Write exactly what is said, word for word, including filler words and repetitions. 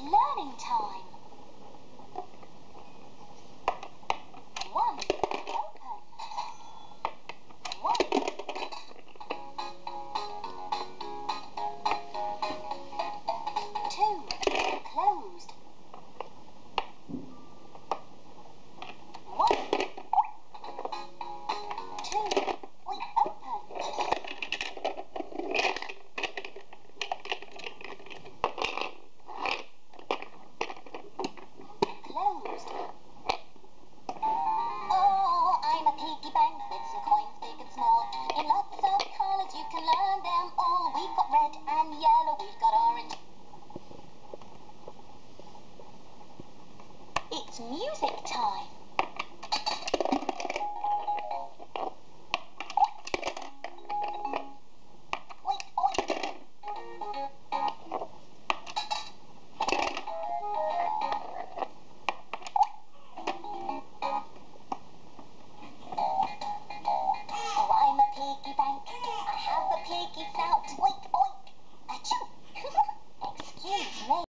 It's learning time. One, open. One. Two, closed. One. Two, we open. Music time.